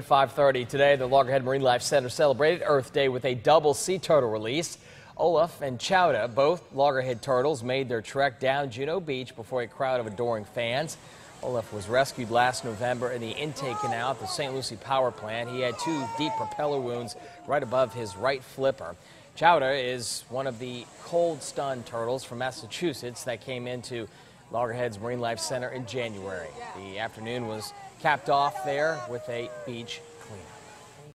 At 5:30 today, the Loggerhead Marine Life Center celebrated Earth Day with a double sea turtle release. Olaf and Chowda, both loggerhead turtles, made their trek down Juno Beach before a crowd of adoring fans. Olaf was rescued last November in the intake canal at the St. Lucie Power Plant. He had two deep propeller wounds right above his right flipper. Chowda is one of the cold stun turtles from Massachusetts that came into Loggerhead's Marine Life Center in January. The afternoon was capped off there with a beach